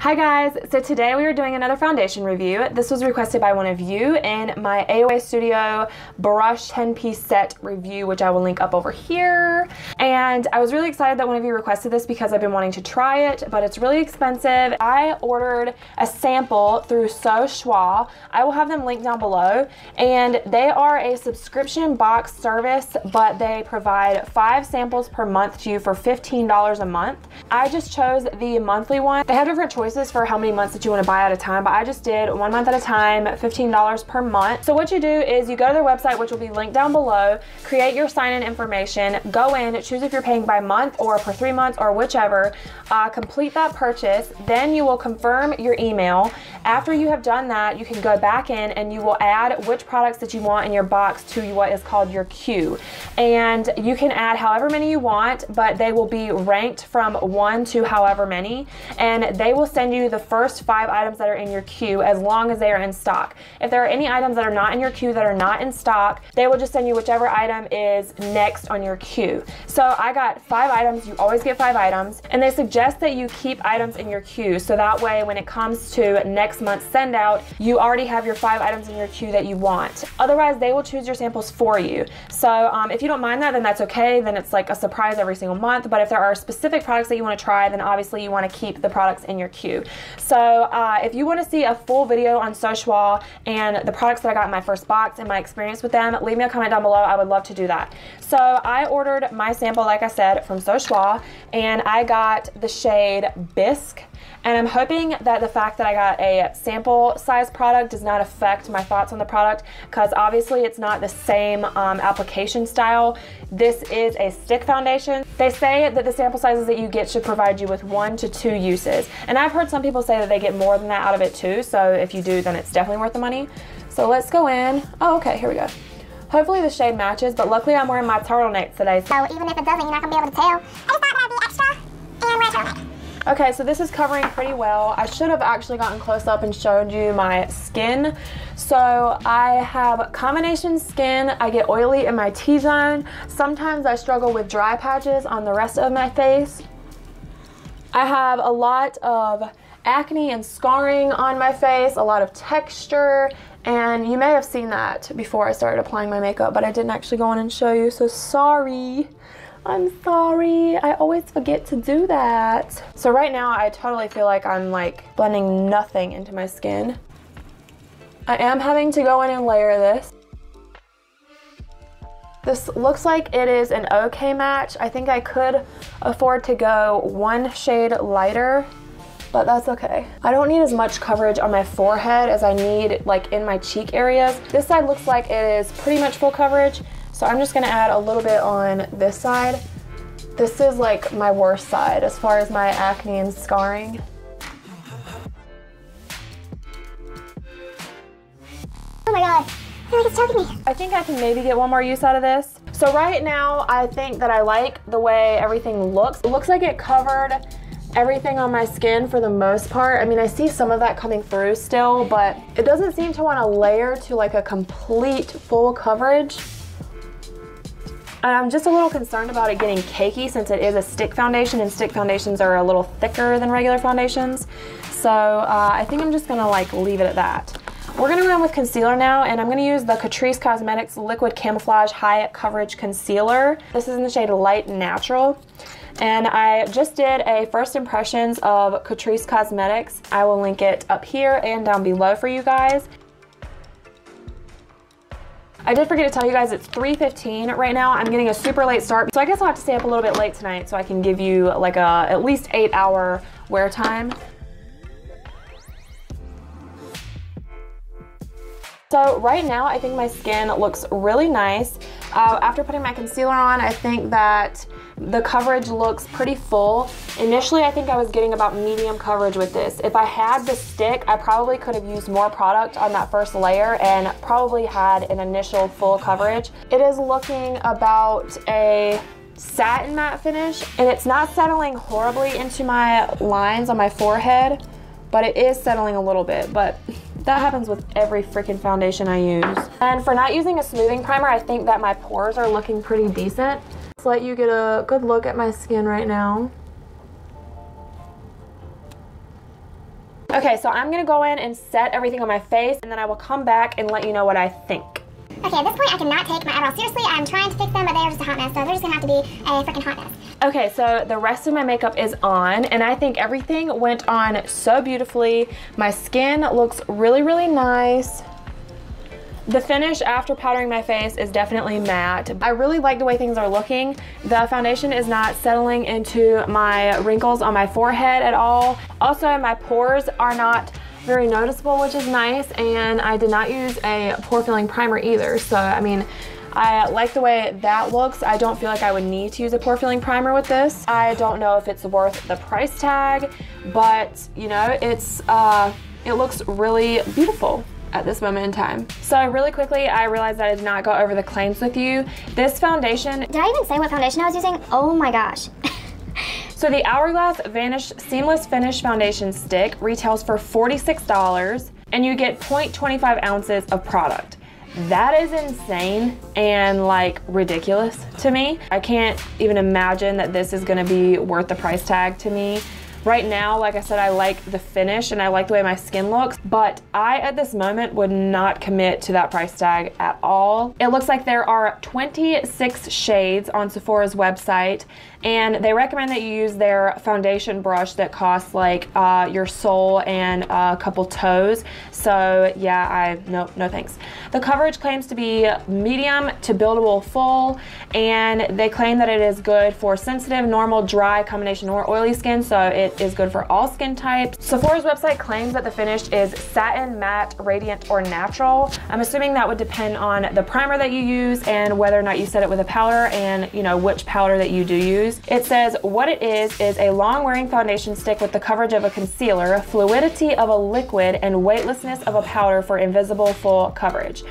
Hi guys, so today we are doing another foundation review. This was requested by one of you in my AOA Studio brush 10-piece set review, which I will link up over here. And I was really excited that one of you requested this because I've been wanting to try it, but it's really expensive. I ordered a sample through So Choix. I will have them linked down below. And they are a subscription box service, but they provide 5 samples per month to you for $15 a month. I just chose the monthly one. They have different choices for how many months that you want to buy at a time, but I just did 1 month at a time, $15 per month. So what you do is you go to their website, which will be linked down below, create your sign-in information, go in, choose if you're paying by month or for 3 months or whichever, complete that purchase, then you will confirm your email. After you have done that, you can go back in and you will add which products that you want in your box to what is called your queue. And you can add however many you want, but they will be ranked from 1 to however many, and they will send you the first 5 items that are in your queue as long as they are in stock. If there are any items that are not in your queue that are not in stock, they will just send you whichever item is next on your queue. So I got 5 items, you always get 5 items, and they suggest that you keep items in your queue so that way when it comes to next month's send out, you already have your 5 items in your queue that you want. Otherwise, they will choose your samples for you. So if you don't mind that, then that's okay, then it's like a surprise every single month, but if there are specific products that you want to try, then obviously you want to keep the products in your queue. So if you want to see a full video on So Choix and the products that I got in my first box and my experience with them, leave me a comment down below. I would love to do that. So I ordered my sample, like I said, from So Choix, and I got the shade Bisque. And I'm hoping that the fact that I got a sample size product does not affect my thoughts on the product, because obviously it's not the same application style. This is a stick foundation. They say that the sample sizes that you get should provide you with 1 to 2 uses. And I've heard some people say that they get more than that out of it too, so if you do, then it's definitely worth the money. So let's go in. Oh, okay, here we go. Hopefully the shade matches, but luckily I'm wearing my turtleneck today. So even if it doesn't, you're not gonna be able to tell. I just thought that would be extra and wear a turtleneck. Okay, so this is covering pretty well. I should have actually gotten close up and showed you my skin. So I have combination skin. I get oily in my T-zone. Sometimes I struggle with dry patches on the rest of my face. I have a lot of acne and scarring on my face, a lot of texture, and you may have seen that before I started applying my makeup, but I didn't actually go in and show you, so sorry. I'm sorry, I always forget to do that. So right now I totally feel like I'm like blending nothing into my skin. I am having to go in and layer this. This looks like it is an okay match. I think I could afford to go 1 shade lighter, but that's okay. I don't need as much coverage on my forehead as I need like in my cheek areas. This side looks like it is pretty much full coverage. So I'm just gonna add a little bit on this side. This is like my worst side as far as my acne and scarring. Oh my God, I feel like it's choking me. I think I can maybe get 1 more use out of this. So right now, I think that I like the way everything looks. It looks like it covered everything on my skin for the most part. I mean, I see some of that coming through still, but it doesn't seem to want to layer to like a complete full coverage. And I'm just a little concerned about it getting cakey since it is a stick foundation, and stick foundations are a little thicker than regular foundations. So I think I'm just gonna like leave it at that. We're gonna run with concealer now, and I'm gonna use the Catrice Cosmetics Liquid Camouflage High Coverage Concealer. This is in the shade Light Natural. And I just did a first impressions of Catrice Cosmetics. I will link it up here and down below for you guys. I did forget to tell you guys it's 3:15 right now. I'm getting a super late start, so I guess I'll have to stay up a little bit late tonight so I can give you like a at least 8-hour wear time. So right now I think my skin looks really nice. After putting my concealer on, I think that the coverage looks pretty full. Initially, I think I was getting about medium coverage with this. If I had the stick, I probably could have used more product on that first layer and probably had an initial full coverage. It is looking about a satin matte finish, and it's not settling horribly into my lines on my forehead, but it is settling a little bit, but that happens with every freaking foundation I use. And for not using a smoothing primer, I think that my pores are looking pretty decent. Let's let you get a good look at my skin right now. Okay, so I'm gonna go in and set everything on my face, and then I will come back and let you know what I think. Okay, at this point I cannot take my eyebrows seriously. I'm trying to fix them, but they are just a hot mess, so they're just gonna have to be a freaking hot mess. Okay, so the rest of my makeup is on, and I think everything went on so beautifully. My skin looks really, really nice. The finish after powdering my face is definitely matte. I really like the way things are looking. The foundation is not settling into my wrinkles on my forehead at all. Also, my pores are not very noticeable, which is nice, and I did not use a pore filling primer either. So, I mean, I like the way that looks. I don't feel like I would need to use a pore filling primer with this. I don't know if it's worth the price tag, but you know, it's it looks really beautiful at this moment in time. So really quickly, I realized that I did not go over the claims with you. This foundation, did I even say what foundation I was using? Oh my gosh. So the Hourglass Vanish Seamless Finish Foundation Stick retails for $46, and you get 0.25 ounces of product. That is insane and like ridiculous to me. I can't even imagine that this is gonna be worth the price tag to me. Right now, like I said, I like the finish and I like the way my skin looks, but I, at this moment, would not commit to that price tag at all. It looks like there are 26 shades on Sephora's website, and they recommend that you use their foundation brush that costs like your sole and a couple toes. So yeah, no thanks. The coverage claims to be medium to buildable full, and they claim that it is good for sensitive, normal, dry, combination, or oily skin, so it is good for all skin types. Sephora's website claims that the finish is satin, matte, radiant, or natural. I'm assuming that would depend on the primer that you use and whether or not you set it with a powder, and you know which powder that you do use. It says what it is a long-wearing foundation stick with the coverage of a concealer, fluidity of a liquid, and weightlessness of a powder for invisible full coverage.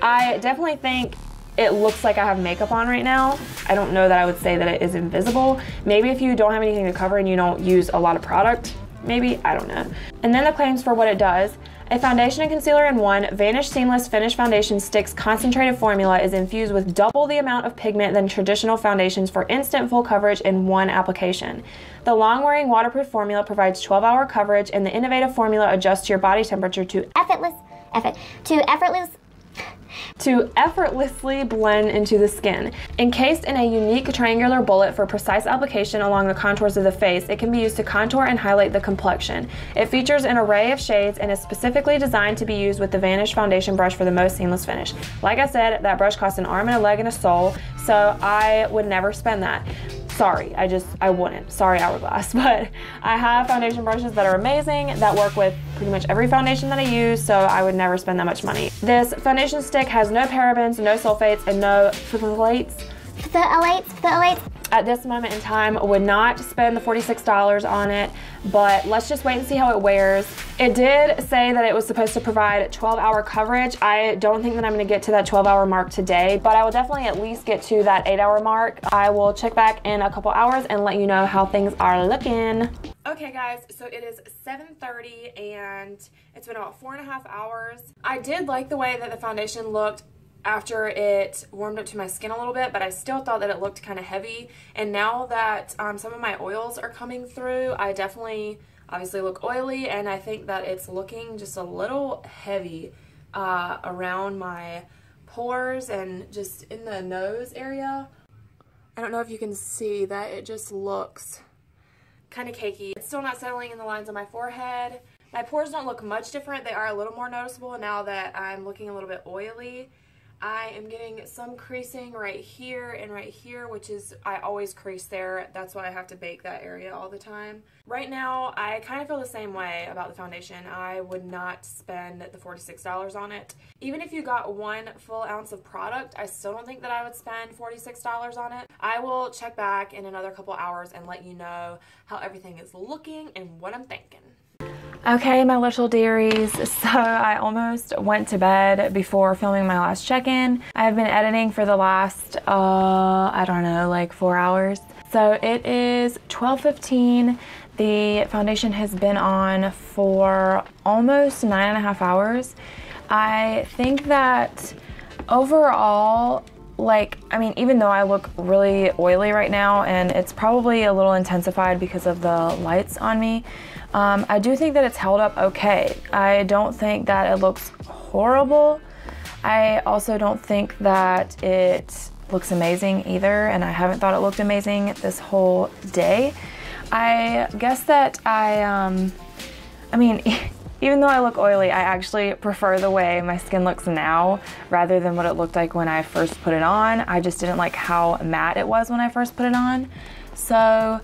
I definitely think it looks like I have makeup on right now. I don't know that I would say that it is invisible. Maybe if you don't have anything to cover and you don't use a lot of product, maybe, I don't know. And then the claims for what it does. A foundation and concealer in one, Vanish Seamless Finish Foundation Stick's concentrated formula is infused with double the amount of pigment than traditional foundations for instant full coverage in one application. The long-wearing waterproof formula provides 12-hour coverage, and the innovative formula adjusts your body temperature to effortlessly blend into the skin. Encased in a unique triangular bullet for precise application along the contours of the face, it can be used to contour and highlight the complexion. It features an array of shades and is specifically designed to be used with the Vanish foundation brush for the most seamless finish. Like I said, that brush costs an arm and a leg and a sole, so I would never spend that. Sorry, I wouldn't. Sorry, Hourglass, but I have foundation brushes that are amazing, that work with pretty much every foundation that I use, so I would never spend that much money. This foundation stick has no parabens, no sulfates, and no phthalates. At this moment in time, would not spend the $46 on it, but let's just wait and see how it wears. It did say that it was supposed to provide 12-hour coverage. I don't think that I'm gonna get to that 12-hour mark today, but I will definitely at least get to that 8-hour mark. I will check back in a couple hours and let you know how things are looking. Okay guys, so it is 7:30 and it's been about 4.5 hours. I did like the way that the foundation looked after it warmed up to my skin a little bit, but I still thought that it looked kind of heavy. And now that some of my oils are coming through, I definitely obviously look oily, and I think that it's looking just a little heavy around my pores and just in the nose area. I don't know if you can see that it just looks kind of cakey. It's still not settling in the lines on my forehead. My pores don't look much different. They are a little more noticeable now that I'm looking a little bit oily. I am getting some creasing right here and right here, which is, I always crease there. That's why I have to bake that area all the time. Right now, I kind of feel the same way about the foundation. I would not spend the $46 on it. Even if you got 1 full ounce of product, I still don't think that I would spend $46 on it. I will check back in another couple hours and let you know how everything is looking and what I'm thinking. Okay, my little dearies, so I almost went to bed before filming my last check-in. I've been editing for the last, I don't know, like 4 hours. So it is 12:15. The foundation has been on for almost 9.5 hours. I think that overall, like, I mean, even though I look really oily right now, and it's probably a little intensified because of the lights on me, I do think that it's held up okay. I don't think that it looks horrible. I also don't think that it looks amazing either, and I haven't thought it looked amazing this whole day. I guess that I mean, even though I look oily, I actually prefer the way my skin looks now rather than what it looked like when I first put it on. I just didn't like how matte it was when I first put it on. So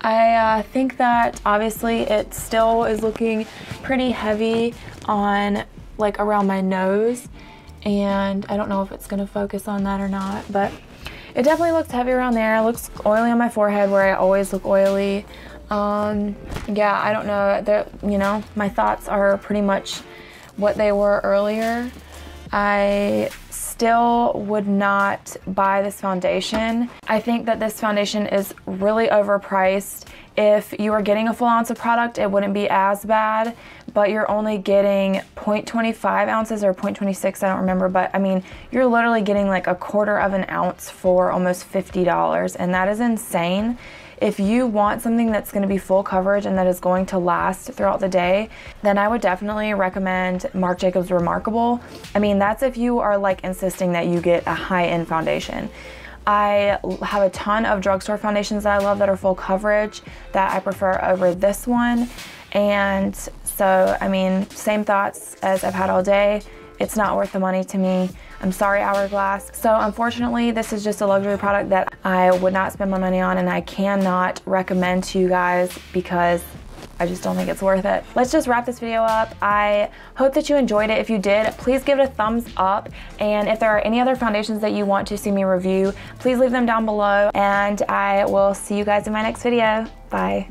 I think that obviously it still is looking pretty heavy on, like, around my nose, and I don't know if it's gonna focus on that or not, but it definitely looks heavy around there. It looks oily on my forehead where I always look oily. Yeah, I don't know. You know, my thoughts are pretty much what they were earlier. I still would not buy this foundation. I think that this foundation is really overpriced. If you were getting a full ounce of product, it wouldn't be as bad, but you're only getting 0.25 ounces or 0.26, I don't remember, but I mean, you're literally getting like a quarter of an ounce for almost $50, and that is insane. If you want something that's going to be full coverage and that is going to last throughout the day, then I would definitely recommend Marc Jacobs Remarkable. I mean, that's if you are like insisting that you get a high-end foundation. I have a ton of drugstore foundations that I love that are full coverage that I prefer over this one. And so, I mean, same thoughts as I've had all day. It's not worth the money to me. I'm sorry, Hourglass. So unfortunately, this is just a luxury product that I would not spend my money on, and I cannot recommend to you guys because I just don't think it's worth it. Let's just wrap this video up. I hope that you enjoyed it. If you did, please give it a thumbs up. And if there are any other foundations that you want to see me review, please leave them down below. And I will see you guys in my next video. Bye.